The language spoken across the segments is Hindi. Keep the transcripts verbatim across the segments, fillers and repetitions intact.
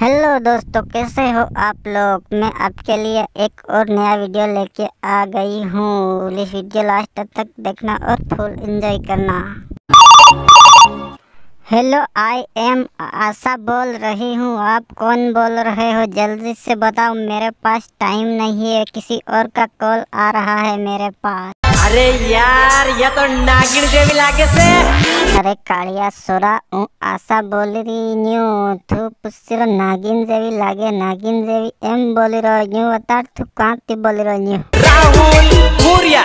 हेलो दोस्तों, कैसे हो आप लोग। मैं आपके लिए एक और नया वीडियो लेके आ गई हूँ। इस वीडियो लास्ट तक देखना और फुल एंजॉय करना। हेलो, आई एम आशा बोल रही हूँ। आप कौन बोल रहे हो जल्दी से बताओ, मेरे पास टाइम नहीं है, किसी और का कॉल आ रहा है मेरे पास। अरे यार, ये तो नागिन देवी लागे से। अरे कालिया सोरा, आशा बोल रही न्यू। तू पुस्सिर नागिन जेवी लागे, नागिन जेवी एम बोली रहो न्यू। बता तू कहाँ ती बोली रहो न्यू। राहुल भूरिया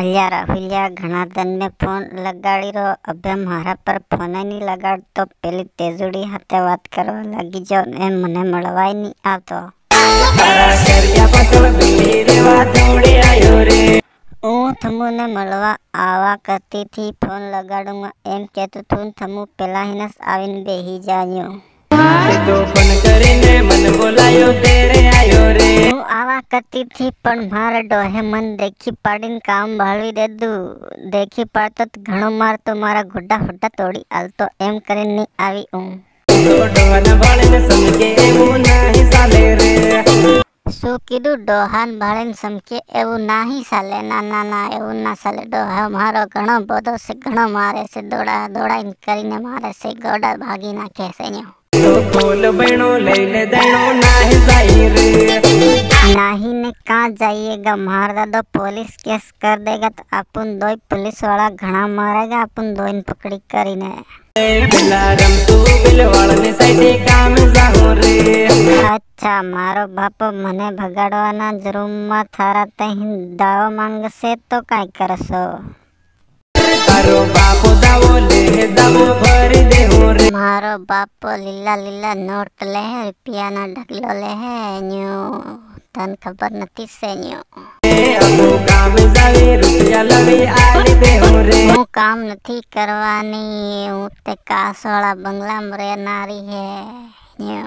अलिया राहुलिया घना दिन में फोन लगाड़ी रहो। अबे हमारा पर फोन नहीं लगा तो पहले तेजुड़ी हाथे बात करवा लगी, जो एम मने मड़वाई नहीं आ तो थमू ने मलवा आवा करती थी। फोन लगाड़ूंगा एम के तो थून थमू पहला ही नस आविन बेही जायो। तू आवा करती थी पण मार डोहे मन देखी पाड़ीन काम भाड़ी दे दू। देखी पाड़त तो घणो मार तो मारा गुड्डा फुड्डा तोड़ी आल तो एम करे नहीं आवी ऊ। सो किडू डोहान भाड़न समके एवो नाही साले ना ना ना एवो ना साले डोहा मारो घणो बोदो से घणो मारे से दौड़ा दौड़ा इन करीने मारे से गोडा भागी ना कैसे न्यो। बोल बणो ले ले दणो नाही जाई रे नाही ने कहां जाइएगा। मार दादो पुलिस केस कर देगा तो अपन दोई पुलिस वाला घणा मारेगा, अपन दोइन पकड़ी करीने बिलारम तू बिलवाल ने साइडे काम जाहो रे। अच्छा मारो बाप मने भगाड़वाना जरूर मा थारा तहिं दाव मांग से तो काई करसो। तारो बाप दावो ले दावो भर दे हो रे। मारो बाप लीला लीला नोट ले है, रुपया ना ढकलो ले है न्यू। तन खबर नती से न्यू अब काम जावे रुपया लवे आले दे हो रे। वो काम नथी करवानी उते कासोड़ा बंगला में रे नारी है न्यू।